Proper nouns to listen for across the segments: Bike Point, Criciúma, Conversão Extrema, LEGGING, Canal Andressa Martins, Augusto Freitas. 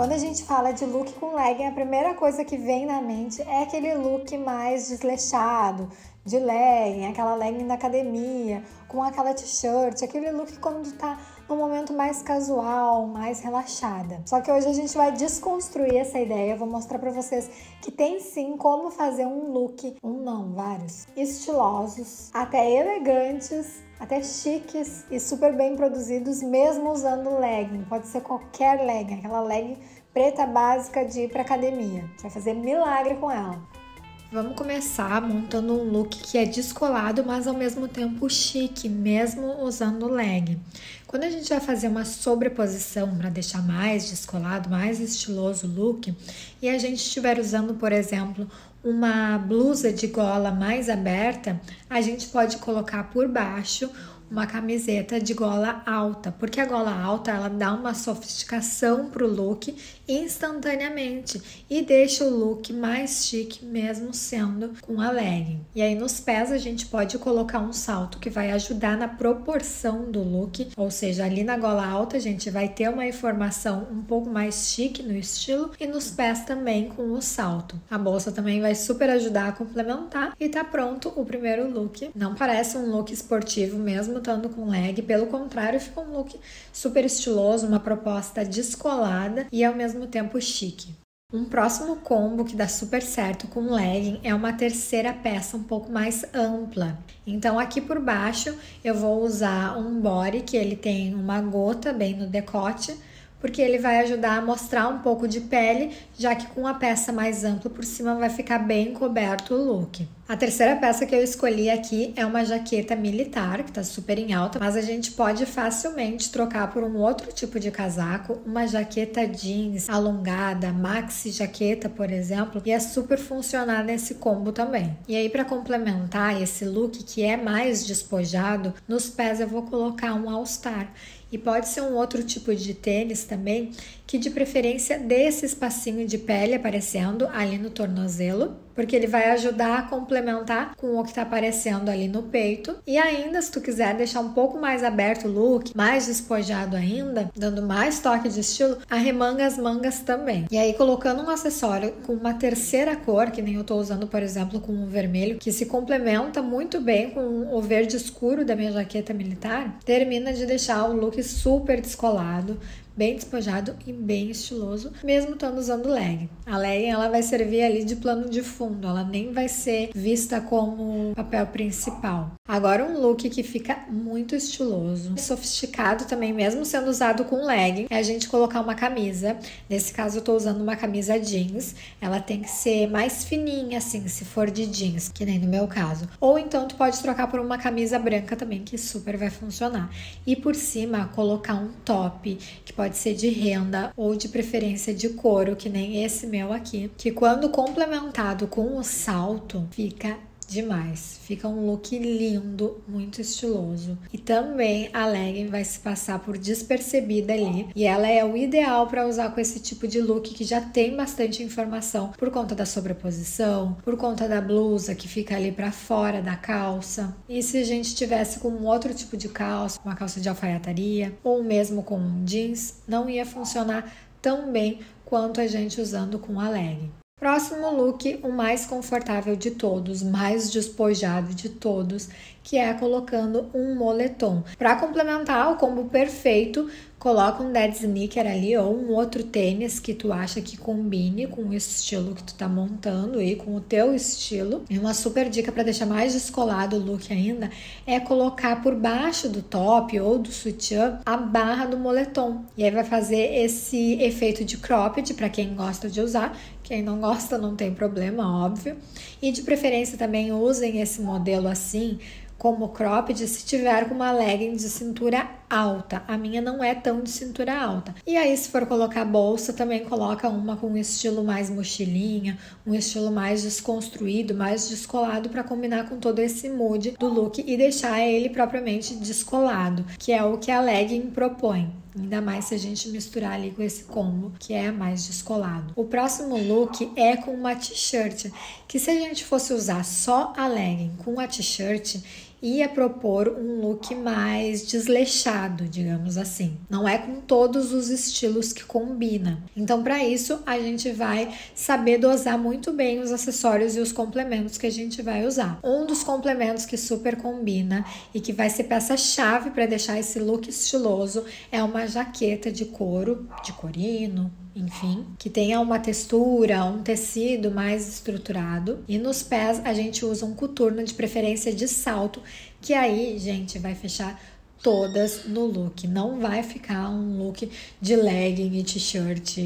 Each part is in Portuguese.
Quando a gente fala de look com legging, a primeira coisa que vem na mente é aquele look mais desleixado, de legging, aquela legging da academia, com aquela t-shirt, aquele look quando tá num momento mais casual, mais relaxada. Só que hoje a gente vai desconstruir essa ideia, eu vou mostrar pra vocês que tem sim como fazer um look, vários, estilosos, até elegantes, até chiques e super bem produzidos, mesmo usando legging. Pode ser qualquer legging, aquela legging preta básica de ir pra academia. A gente vai fazer milagre com ela. Vamos começar montando um look que é descolado, mas ao mesmo tempo chique, mesmo usando legging. Quando a gente vai fazer uma sobreposição para deixar mais descolado, mais estiloso o look, e a gente estiver usando, por exemplo, uma blusa de gola mais aberta, a gente pode colocar por baixo uma camiseta de gola alta, porque a gola alta ela dá uma sofisticação pro look instantaneamente e deixa o look mais chique mesmo sendo com a legging. E aí nos pés a gente pode colocar um salto que vai ajudar na proporção do look, ou seja, ali na gola alta a gente vai ter uma informação um pouco mais chique no estilo e nos pés também com o salto. A bolsa também vai super ajudar a complementar e tá pronto o primeiro look. Não parece um look esportivo mesmo estando com legging, pelo contrário, fica um look super estiloso, uma proposta descolada e ao mesmo tempo chique. Um próximo combo que dá super certo com legging é uma terceira peça um pouco mais ampla. Então aqui por baixo eu vou usar um body que ele tem uma gota bem no decote, porque ele vai ajudar a mostrar um pouco de pele, já que com a peça mais ampla por cima vai ficar bem coberto o look. A terceira peça que eu escolhi aqui é uma jaqueta militar, que tá super em alta, mas a gente pode facilmente trocar por um outro tipo de casaco, uma jaqueta jeans alongada, maxi jaqueta, por exemplo, e é super funcionar nesse combo também. E aí, para complementar esse look que é mais despojado, nos pés eu vou colocar um all-star. E pode ser um outro tipo de tênis também, que de preferência dê esse espacinho de pele aparecendo ali no tornozelo, porque ele vai ajudar a complementar com o que tá aparecendo ali no peito. E ainda, se tu quiser deixar um pouco mais aberto o look, mais despojado ainda, dando mais toque de estilo, arremanga as mangas também. E aí, colocando um acessório com uma terceira cor, que nem eu tô usando, por exemplo, com o vermelho, que se complementa muito bem com o verde escuro da minha jaqueta militar, termina de deixar o look super descolado, bem despojado e bem estiloso, mesmo estando usando legging. A legging ela vai servir ali de plano de fundo, ela nem vai ser vista como papel principal. Agora um look que fica muito estiloso, sofisticado também, mesmo sendo usado com legging, é a gente colocar uma camisa. Nesse caso eu tô usando uma camisa jeans, ela tem que ser mais fininha assim, se for de jeans, que nem no meu caso. Ou então tu pode trocar por uma camisa branca também, que super vai funcionar. E por cima colocar um top, que pode ser de renda ou de preferência de couro, que nem esse meu aqui, que quando complementado com o salto, fica demais. Fica um look lindo, muito estiloso. E também a legging vai se passar por despercebida ali. E ela é o ideal para usar com esse tipo de look que já tem bastante informação por conta da sobreposição, por conta da blusa que fica ali para fora da calça. E se a gente tivesse com um outro tipo de calça, uma calça de alfaiataria ou mesmo com um jeans, não ia funcionar tão bem quanto a gente usando com a legging. Próximo look, o mais confortável de todos, mais despojado de todos, que é colocando um moletom. Para complementar o combo perfeito, coloca um dead sneaker ali ou um outro tênis que tu acha que combine com o estilo que tu tá montando e com o teu estilo. E uma super dica para deixar mais descolado o look ainda é colocar por baixo do top ou do sutiã a barra do moletom. E aí vai fazer esse efeito de cropped para quem gosta de usar. Quem não gosta não tem problema, óbvio. E de preferência também usem esse modelo assim, como cropped, se tiver com uma legging de cintura alta. A minha não é tão de cintura alta. E aí, se for colocar bolsa, também coloca uma com um estilo mais mochilinha, um estilo mais desconstruído, mais descolado, para combinar com todo esse mood do look e deixar ele propriamente descolado, que é o que a legging propõe. Ainda mais se a gente misturar ali com esse combo, que é mais descolado. O próximo look é com uma t-shirt, que se a gente fosse usar só a legging com a t-shirt, ia propor um look mais desleixado, digamos assim. Não é com todos os estilos que combina. Então, para isso, a gente vai saber dosar muito bem os acessórios e os complementos que a gente vai usar. Um dos complementos que super combina e que vai ser peça-chave para deixar esse look estiloso é uma jaqueta de couro, de corino, enfim, que tenha uma textura, um tecido mais estruturado. E nos pés a gente usa um coturno, de preferência de salto, que aí, gente, vai fechar todas no look. Não vai ficar um look de legging e t-shirt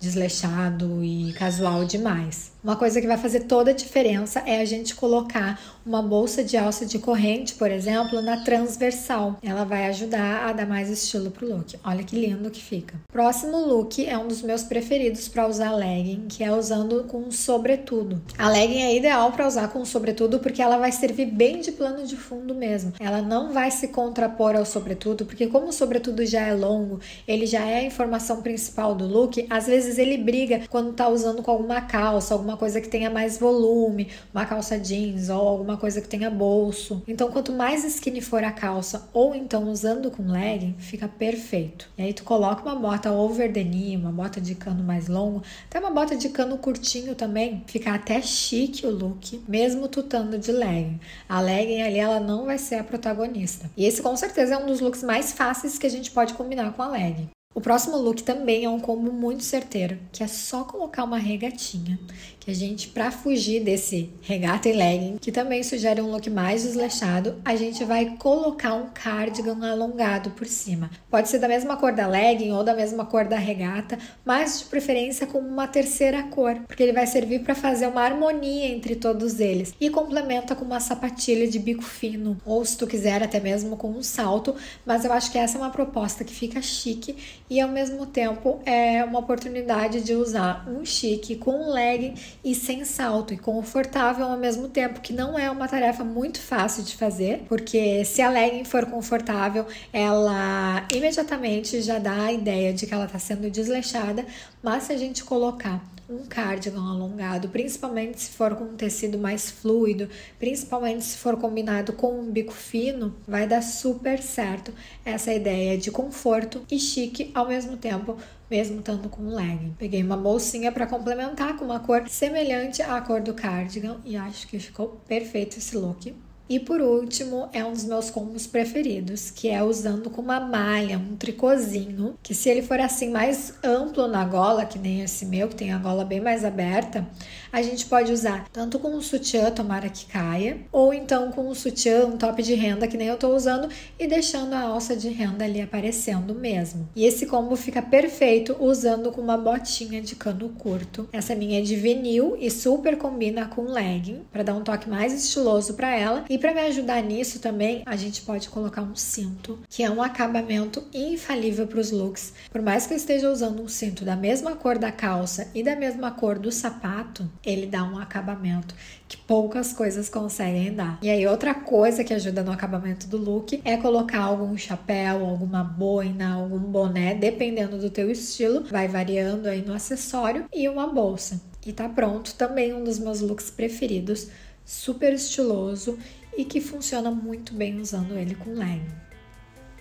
desleixado e casual demais. Uma coisa que vai fazer toda a diferença é a gente colocar uma bolsa de alça de corrente, por exemplo, na transversal. Ela vai ajudar a dar mais estilo pro look. Olha que lindo que fica. Próximo look é um dos meus preferidos para usar legging, que é usando com sobretudo. A legging é ideal para usar com sobretudo porque ela vai servir bem de plano de fundo mesmo. Ela não vai se contrapor ao sobretudo, porque como o sobretudo já é longo, ele já é a informação principal do look, às vezes ele briga quando tá usando com alguma calça, alguma coisa que tenha mais volume, uma calça jeans ou alguma coisa que tenha bolso. Então, quanto mais skinny for a calça, ou então usando com legging, fica perfeito. E aí tu coloca uma bota over denim, uma bota de cano mais longo, até uma bota de cano curtinho também, fica até chique o look, mesmo tutando de legging. A legging ali, ela não vai ser a protagonista. E esse com certeza é um dos looks mais fáceis que a gente pode combinar com a legging. O próximo look também é um combo muito certeiro, que é só colocar uma regatinha, que a gente, pra fugir desse regata e legging, que também sugere um look mais desleixado, a gente vai colocar um cardigan alongado por cima. Pode ser da mesma cor da legging ou da mesma cor da regata, mas de preferência com uma terceira cor, porque ele vai servir para fazer uma harmonia entre todos eles e complementa com uma sapatilha de bico fino, ou se tu quiser até mesmo com um salto, mas eu acho que essa é uma proposta que fica chique e ao mesmo tempo é uma oportunidade de usar um chique com um legging e sem salto e confortável ao mesmo tempo, que não é uma tarefa muito fácil de fazer, porque se a legging for confortável, ela imediatamente já dá a ideia de que ela tá sendo desleixada, mas se a gente colocar um cardigan alongado, principalmente se for com um tecido mais fluido, principalmente se for combinado com um bico fino, vai dar super certo essa ideia de conforto e chique ao mesmo tempo, mesmo estando com um legging. Peguei uma bolsinha para complementar com uma cor semelhante à cor do cardigan e acho que ficou perfeito esse look. E por último, é um dos meus combos preferidos, que é usando com uma malha, um tricôzinho, que se ele for assim mais amplo na gola, que nem esse meu, que tem a gola bem mais aberta, a gente pode usar tanto com um sutiã, tomara que caia, ou então com um sutiã, um top de renda, que nem eu tô usando, e deixando a alça de renda ali aparecendo mesmo. E esse combo fica perfeito usando com uma botinha de cano curto. Essa minha é de vinil e super combina com legging, para dar um toque mais estiloso para ela. E para me ajudar nisso também, a gente pode colocar um cinto, que é um acabamento infalível para os looks. Por mais que eu esteja usando um cinto da mesma cor da calça e da mesma cor do sapato, ele dá um acabamento que poucas coisas conseguem dar. E aí outra coisa que ajuda no acabamento do look é colocar algum chapéu, alguma boina, algum boné, dependendo do teu estilo, vai variando aí no acessório, e uma bolsa. E tá pronto, também um dos meus looks preferidos, super estiloso e que funciona muito bem usando ele com legging.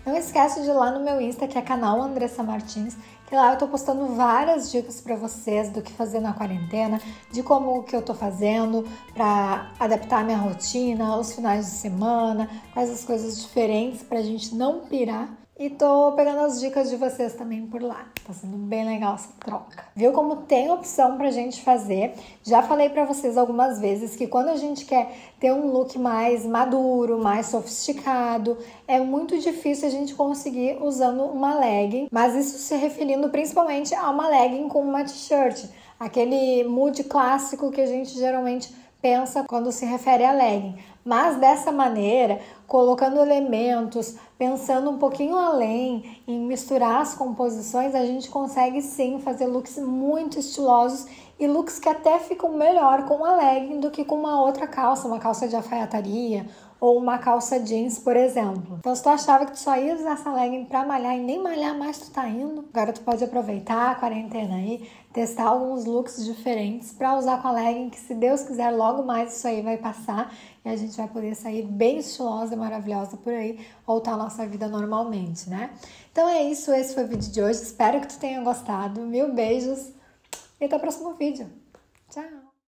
Não esquece de ir lá no meu Insta, que é Canal Andressa Martins, que lá eu tô postando várias dicas pra vocês do que fazer na quarentena, de como que eu tô fazendo pra adaptar a minha rotina aos finais de semana, quais as coisas diferentes pra gente não pirar. E tô pegando as dicas de vocês também por lá. Tá sendo bem legal essa troca. Viu como tem opção pra gente fazer? Já falei pra vocês algumas vezes que quando a gente quer ter um look mais maduro, mais sofisticado, é muito difícil a gente conseguir usando uma legging, mas isso se referindo principalmente a uma legging com uma t-shirt. Aquele mood clássico que a gente geralmente pensa quando se refere a legging. Mas dessa maneira, colocando elementos, pensando um pouquinho além, em misturar as composições, a gente consegue sim fazer looks muito estilosos e looks que até ficam melhor com a legging do que com uma outra calça, uma calça de alfaiataria ou uma calça jeans, por exemplo. Então, se tu achava que tu só ia usar essa legging pra malhar e nem malhar mais tu tá indo, agora tu pode aproveitar a quarentena aí, testar alguns looks diferentes pra usar com a legging, que se Deus quiser, logo mais isso aí vai passar e a gente vai poder sair bem estilosa e maravilhosa por aí, voltar à nossa vida normalmente, né? Então é isso, esse foi o vídeo de hoje, espero que tu tenha gostado, mil beijos e até o próximo vídeo. Tchau!